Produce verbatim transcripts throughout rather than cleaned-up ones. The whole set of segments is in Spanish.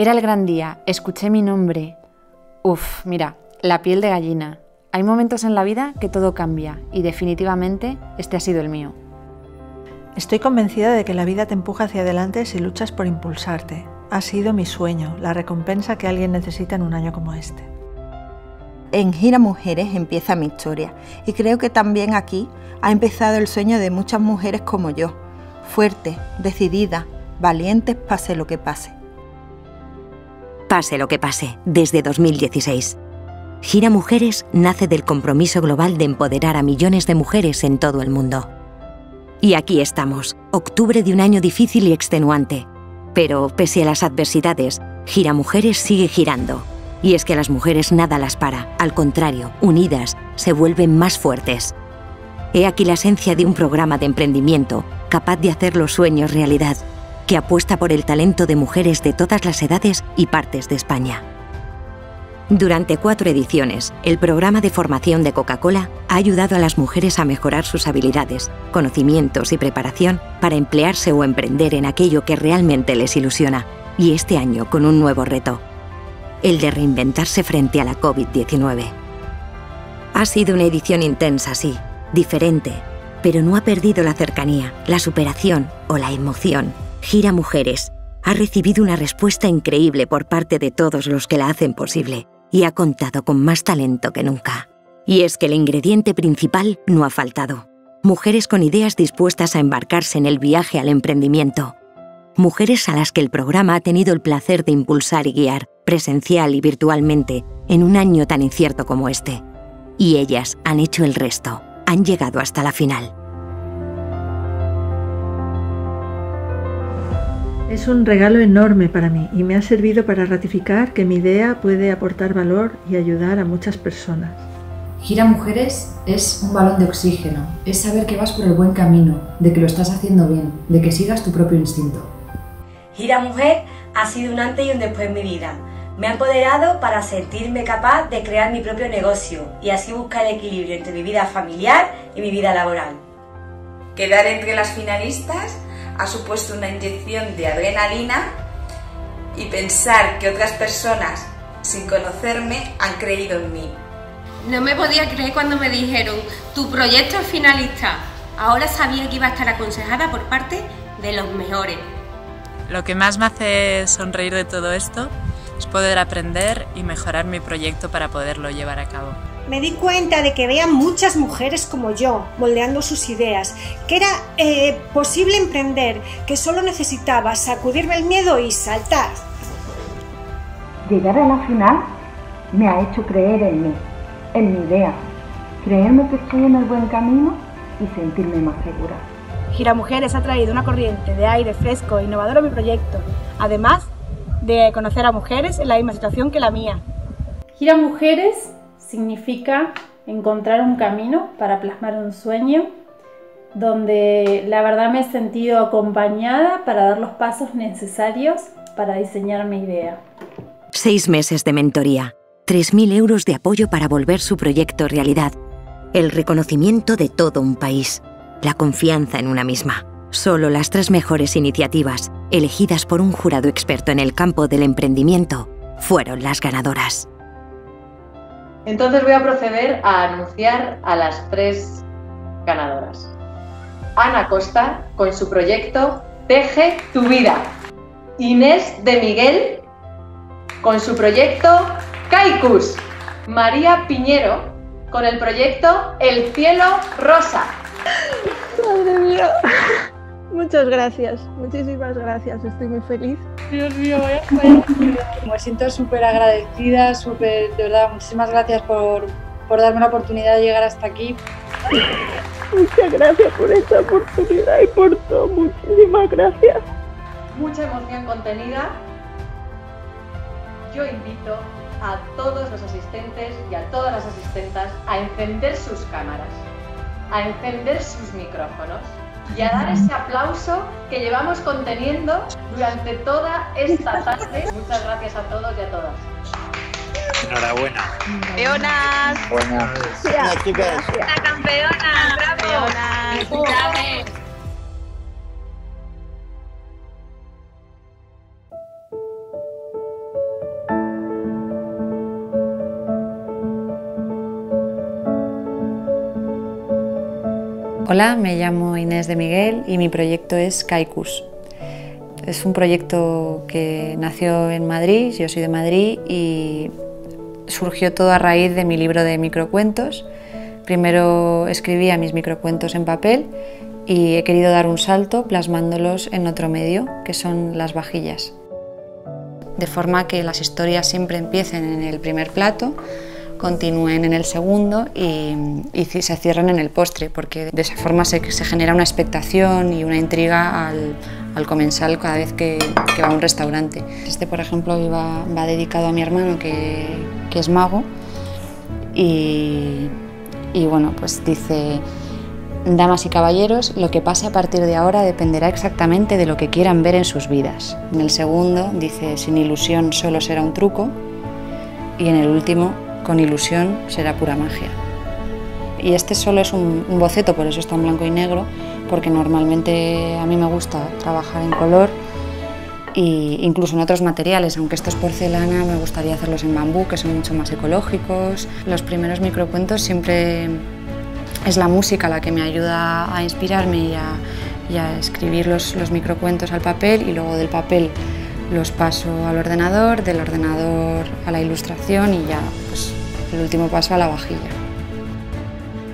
Era el gran día, escuché mi nombre. Uf, mira, la piel de gallina. Hay momentos en la vida que todo cambia y definitivamente este ha sido el mío. Estoy convencida de que la vida te empuja hacia adelante si luchas por impulsarte. Ha sido mi sueño, la recompensa que alguien necesita en un año como este. En Gira Mujeres empieza mi historia y creo que también aquí ha empezado el sueño de muchas mujeres como yo, fuertes, decididas, valientes, pase lo que pase. Pase lo que pase, desde dos mil dieciséis. Gira Mujeres nace del compromiso global de empoderar a millones de mujeres en todo el mundo. Y aquí estamos, octubre de un año difícil y extenuante. Pero, pese a las adversidades, Gira Mujeres sigue girando. Y es que a las mujeres nada las para, al contrario, unidas, se vuelven más fuertes. He aquí la esencia de un programa de emprendimiento capaz de hacer los sueños realidad, que apuesta por el talento de mujeres de todas las edades y partes de España. Durante cuatro ediciones, el programa de formación de Coca-Cola ha ayudado a las mujeres a mejorar sus habilidades, conocimientos y preparación para emplearse o emprender en aquello que realmente les ilusiona, y este año con un nuevo reto, el de reinventarse frente a la COVID diecinueve. Ha sido una edición intensa, sí, diferente, pero no ha perdido la cercanía, la superación o la emoción. Gira Mujeres ha recibido una respuesta increíble por parte de todos los que la hacen posible y ha contado con más talento que nunca. Y es que el ingrediente principal no ha faltado. Mujeres con ideas dispuestas a embarcarse en el viaje al emprendimiento. Mujeres a las que el programa ha tenido el placer de impulsar y guiar, presencial y virtualmente, en un año tan incierto como este. Y ellas han hecho el resto, han llegado hasta la final. Es un regalo enorme para mí y me ha servido para ratificar que mi idea puede aportar valor y ayudar a muchas personas. Gira Mujeres es un balón de oxígeno, es saber que vas por el buen camino, de que lo estás haciendo bien, de que sigas tu propio instinto. Gira Mujer ha sido un antes y un después en mi vida. Me ha empoderado para sentirme capaz de crear mi propio negocio y así buscar el equilibrio entre mi vida familiar y mi vida laboral. Quedar entre las finalistas ha supuesto una inyección de adrenalina y pensar que otras personas, sin conocerme, han creído en mí. No me podía creer cuando me dijeron, tu proyecto es finalista. Ahora sabía que iba a estar aconsejada por parte de los mejores. Lo que más me hace sonreír de todo esto es poder aprender y mejorar mi proyecto para poderlo llevar a cabo. Me di cuenta de que había muchas mujeres como yo, moldeando sus ideas, que era eh, posible emprender, que solo necesitaba sacudirme el miedo y saltar. Llegar a la final me ha hecho creer en mí, en mi idea, creerme que estoy en el buen camino y sentirme más segura. Gira Mujeres ha traído una corriente de aire fresco e innovador a mi proyecto, además de conocer a mujeres en la misma situación que la mía. Gira Mujeres significa encontrar un camino para plasmar un sueño donde la verdad me he sentido acompañada para dar los pasos necesarios para diseñar mi idea. Seis meses de mentoría, tres mil euros de apoyo para volver su proyecto realidad, el reconocimiento de todo un país, la confianza en una misma. Solo las tres mejores iniciativas, elegidas por un jurado experto en el campo del emprendimiento, fueron las ganadoras. Entonces voy a proceder a anunciar a las tres ganadoras. Ana Costa, con su proyecto Teje tu vida. Inés de Miguel, con su proyecto CAICUS. María Piñero, con el proyecto El cielo rosa. ¡Madre mía! Muchas gracias, muchísimas gracias, estoy muy feliz. Dios mío, vaya felicidad. Me siento súper agradecida, súper, de verdad, muchísimas gracias por, por darme la oportunidad de llegar hasta aquí. Muchas gracias por esta oportunidad y por todo, muchísimas gracias. Mucha emoción contenida. Yo invito a todos los asistentes y a todas las asistentas a encender sus cámaras, a encender sus micrófonos y a dar ese aplauso que llevamos conteniendo durante toda esta tarde. Muchas gracias a todos y a todas. Enhorabuena. ¡Campeonas! Buenas. Gracias, chicas. ¡La campeona! ¡Bravo! ¡Campeonas! Hola, me llamo Inés de Miguel y mi proyecto es CAICUS. Es un proyecto que nació en Madrid, yo soy de Madrid, y surgió todo a raíz de mi libro de microcuentos. Primero escribía mis microcuentos en papel y he querido dar un salto plasmándolos en otro medio, que son las vajillas. De forma que las historias siempre empiecen en el primer plato, continúen en el segundo y, y se cierran en el postre, porque de esa forma se, se genera una expectación y una intriga al, al comensal cada vez que, que va a un restaurante. Este, por ejemplo, iba, va dedicado a mi hermano, que, que es mago, y, y bueno, pues dice: damas y caballeros, lo que pase a partir de ahora dependerá exactamente de lo que quieran ver en sus vidas. En el segundo dice: sin ilusión solo será un truco, y en el último: con ilusión será pura magia. Y este solo es un, un boceto, por eso está en blanco y negro, porque normalmente a mí me gusta trabajar en color e incluso en otros materiales, aunque esto es porcelana, me gustaría hacerlos en bambú, que son mucho más ecológicos. Los primeros microcuentos siempre es la música la que me ayuda a inspirarme y a, y a escribir los, los microcuentos al papel, y luego del papel los paso al ordenador, del ordenador a la ilustración y ya, pues, el último paso a la vajilla.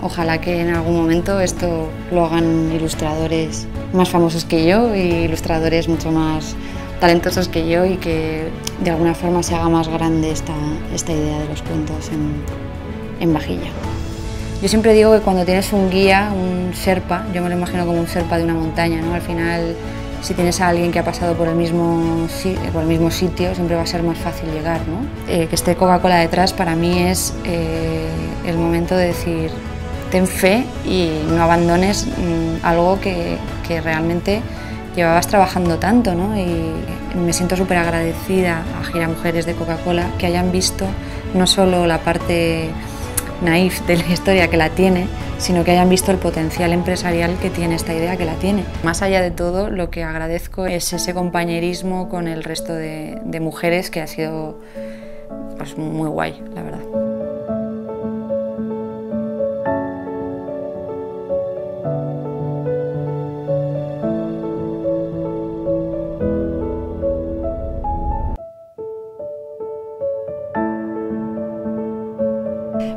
Ojalá que en algún momento esto lo hagan ilustradores más famosos que yo y ilustradores mucho más talentosos que yo, y que de alguna forma se haga más grande esta, esta idea de los cuentos en, en vajilla. Yo siempre digo que cuando tienes un guía, un sherpa, yo me lo imagino como un sherpa de una montaña, ¿no? Al final, si tienes a alguien que ha pasado por el mismo, por el mismo sitio, siempre va a ser más fácil llegar, ¿no? Eh, que esté Coca-Cola detrás, para mí es eh, el momento de decir: ten fe y no abandones mmm, algo que, que realmente llevabas trabajando tanto, ¿no? Y me siento súper agradecida a Gira Mujeres de Coca-Cola que hayan visto no solo la parte naif de la historia, que la tiene, sino que hayan visto el potencial empresarial que tiene esta idea, que la tiene. Más allá de todo, lo que agradezco es ese compañerismo con el resto de, de mujeres, que ha sido, pues, muy guay, la verdad.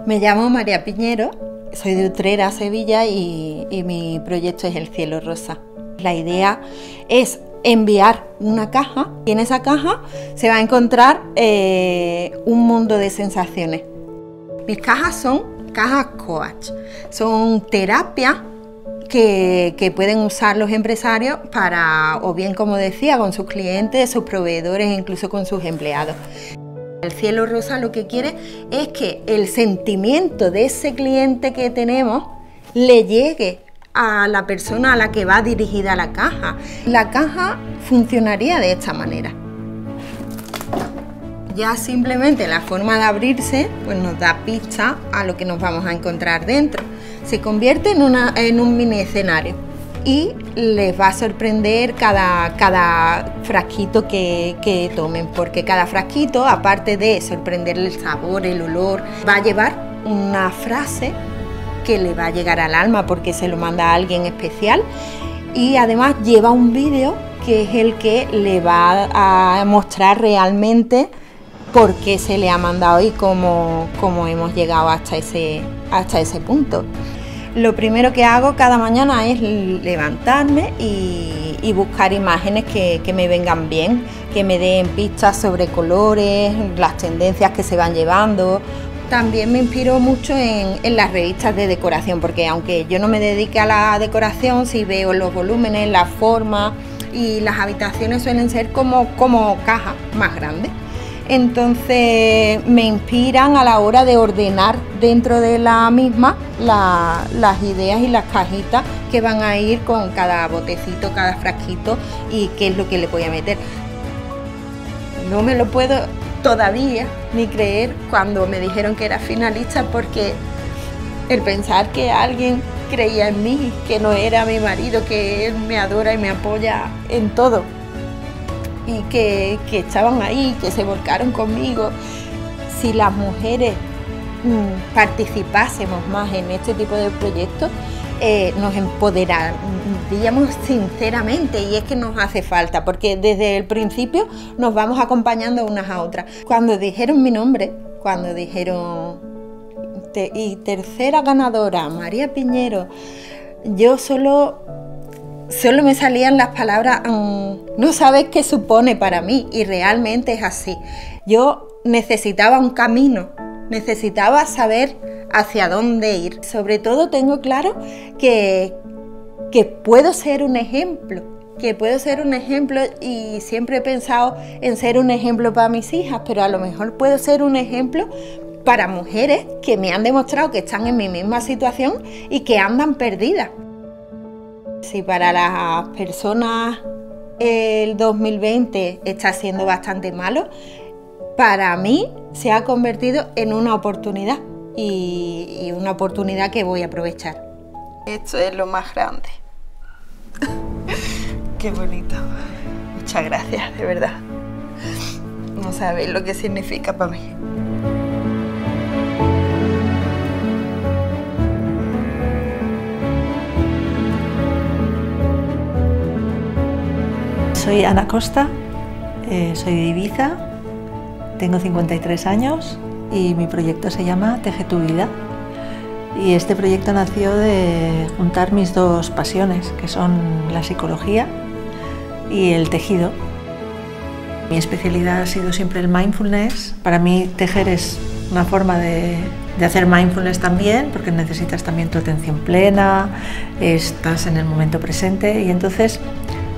Me llamo María Piñero, soy de Utrera, Sevilla, y, y mi proyecto es El Cielo Rosa. La idea es enviar una caja, y en esa caja se va a encontrar eh, un mundo de sensaciones. Mis cajas son cajas coach, son terapias que, que pueden usar los empresarios para, o bien, como decía, con sus clientes, sus proveedores, incluso con sus empleados. El cielo rosa lo que quiere es que el sentimiento de ese cliente que tenemos le llegue a la persona a la que va dirigida la caja. La caja funcionaría de esta manera. Ya simplemente la forma de abrirse, pues, nos da pista a lo que nos vamos a encontrar dentro. Se convierte en, una, en un mini escenario y les va a sorprender cada, cada frasquito que, que tomen, porque cada frasquito, aparte de sorprenderle el sabor, el olor, va a llevar una frase que le va a llegar al alma porque se lo manda a alguien especial, y además lleva un vídeo que es el que le va a mostrar realmente por qué se le ha mandado y cómo, cómo hemos llegado hasta ese, hasta ese punto. Lo primero que hago cada mañana es levantarme y, y buscar imágenes que, que me vengan bien, que me den pistas sobre colores, las tendencias que se van llevando. También me inspiro mucho en, en las revistas de decoración, porque aunque yo no me dedique a la decoración, si veo los volúmenes, las formas, y las habitaciones suelen ser como, como cajas más grandes. Entonces me inspiran a la hora de ordenar dentro de la misma la, las ideas y las cajitas que van a ir con cada botecito, cada frasquito, y qué es lo que le voy a meter. No me lo puedo todavía ni creer cuando me dijeron que era finalista, porque el pensar que alguien creía en mí, que no era mi marido, que él me adora y me apoya en todo, y que, que estaban ahí, que se volcaron conmigo. Si las mujeres mmm, participásemos más en este tipo de proyectos, eh, nos empoderaríamos sinceramente, y es que nos hace falta, porque desde el principio nos vamos acompañando unas a otras. Cuando dijeron mi nombre, cuando dijeron te, y tercera ganadora, María Piñero, yo solo, solo me salían las palabras, um, no sabes qué supone para mí, y realmente es así. Yo necesitaba un camino, necesitaba saber hacia dónde ir. Sobre todo tengo claro que, que puedo ser un ejemplo, que puedo ser un ejemplo, y siempre he pensado en ser un ejemplo para mis hijas, pero a lo mejor puedo ser un ejemplo para mujeres que me han demostrado que están en mi misma situación y que andan perdidas. Si para las personas el dos mil veinte está siendo bastante malo, para mí se ha convertido en una oportunidad, y, y una oportunidad que voy a aprovechar. Esto es lo más grande. Qué bonito. Muchas gracias, de verdad. No sabéis lo que significa para mí. Soy Ana Costa, eh, soy de Ibiza. Tengo cincuenta y tres años y mi proyecto se llama Teje tu vida. Y este proyecto nació de juntar mis dos pasiones, que son la psicología y el tejido. Mi especialidad ha sido siempre el mindfulness. Para mí tejer es una forma de, de hacer mindfulness también, porque necesitas también tu atención plena, estás en el momento presente, y entonces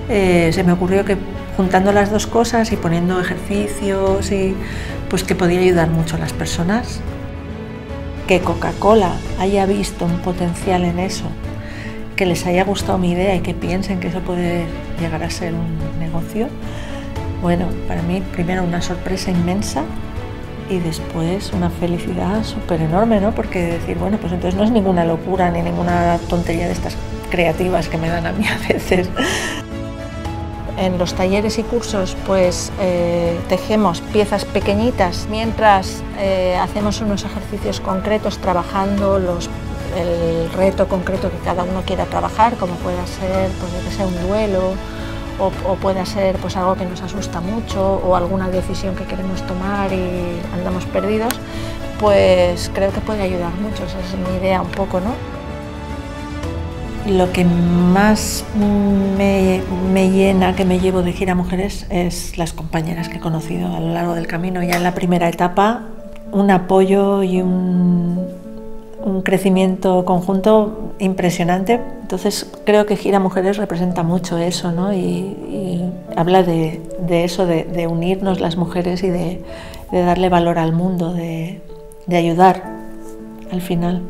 eh, se me ocurrió que juntando las dos cosas y poniendo ejercicios, y pues que podía ayudar mucho a las personas. Que Coca-Cola haya visto un potencial en eso, que les haya gustado mi idea y que piensen que eso puede llegar a ser un negocio, bueno, para mí primero una sorpresa inmensa y después una felicidad súper enorme, ¿no? Porque decir, bueno, pues entonces no es ninguna locura ni ninguna tontería de estas creativas que me dan a mí a veces. En los talleres y cursos pues eh, tejemos piezas pequeñitas mientras eh, hacemos unos ejercicios concretos trabajando los, el reto concreto que cada uno quiera trabajar, como pueda ser pues, que sea un duelo o, o pueda ser pues, algo que nos asusta mucho o alguna decisión que queremos tomar y andamos perdidos, pues creo que puede ayudar mucho, esa es mi idea un poco, ¿no? Lo que más me, me llena, que me llevo de Gira Mujeres, es las compañeras que he conocido a lo largo del camino. Ya en la primera etapa, un apoyo y un, un crecimiento conjunto impresionante. Entonces creo que Gira Mujeres representa mucho eso, ¿no? Y, y habla de, de eso, de, de unirnos las mujeres y de, de darle valor al mundo, de, de ayudar al final.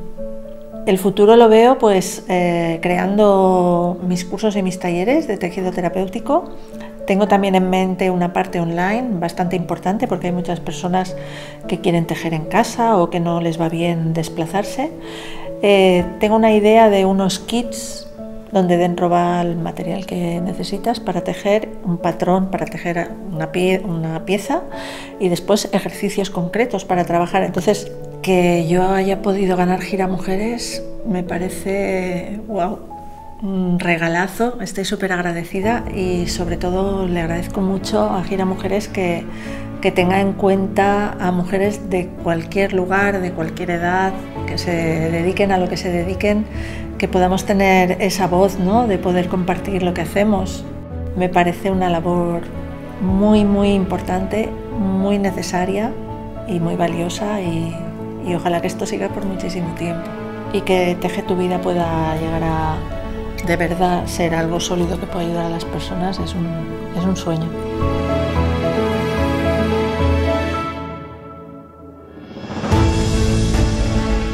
El futuro lo veo pues eh, creando mis cursos y mis talleres de tejido terapéutico. Tengo también en mente una parte online bastante importante, porque hay muchas personas que quieren tejer en casa o que no les va bien desplazarse. Eh, tengo una idea de unos kits donde dentro va el material que necesitas para tejer, un patrón para tejer una, pie una pieza y después ejercicios concretos para trabajar. Entonces, que yo haya podido ganar Gira Mujeres me parece wow, un regalazo, estoy súper agradecida y sobre todo le agradezco mucho a Gira Mujeres que, que tenga en cuenta a mujeres de cualquier lugar, de cualquier edad, que se dediquen a lo que se dediquen, que podamos tener esa voz, ¿no?, de poder compartir lo que hacemos. Me parece una labor muy, muy importante, muy necesaria y muy valiosa, y y ojalá que esto siga por muchísimo tiempo y que Teje tu vida pueda llegar a de verdad ser algo sólido que pueda ayudar a las personas. Es un, es un sueño.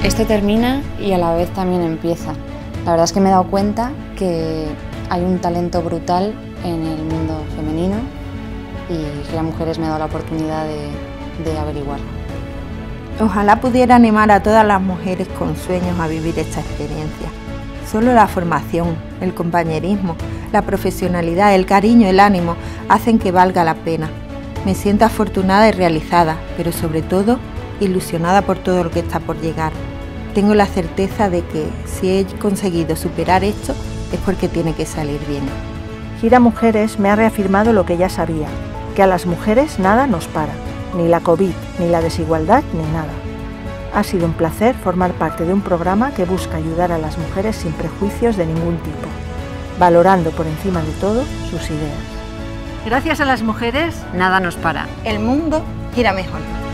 Esto termina y a la vez también empieza. La verdad es que me he dado cuenta que hay un talento brutal en el mundo femenino y Gira Mujeres me ha dado la oportunidad de, de averiguarlo. Ojalá pudiera animar a todas las mujeres con sueños a vivir esta experiencia. Solo la formación, el compañerismo, la profesionalidad, el cariño, el ánimo hacen que valga la pena. Me siento afortunada y realizada, pero sobre todo ilusionada por todo lo que está por llegar. tengo la certeza de que si he conseguido superar esto es porque tiene que salir bien. Gira Mujeres me ha reafirmado lo que ya sabía, que a las mujeres nada nos para, ni la COVID, ni la desigualdad, ni nada. Ha sido un placer formar parte de un programa que busca ayudar a las mujeres sin prejuicios de ningún tipo, valorando por encima de todo sus ideas. Gracias a las mujeres, nada nos para. El mundo gira mejor.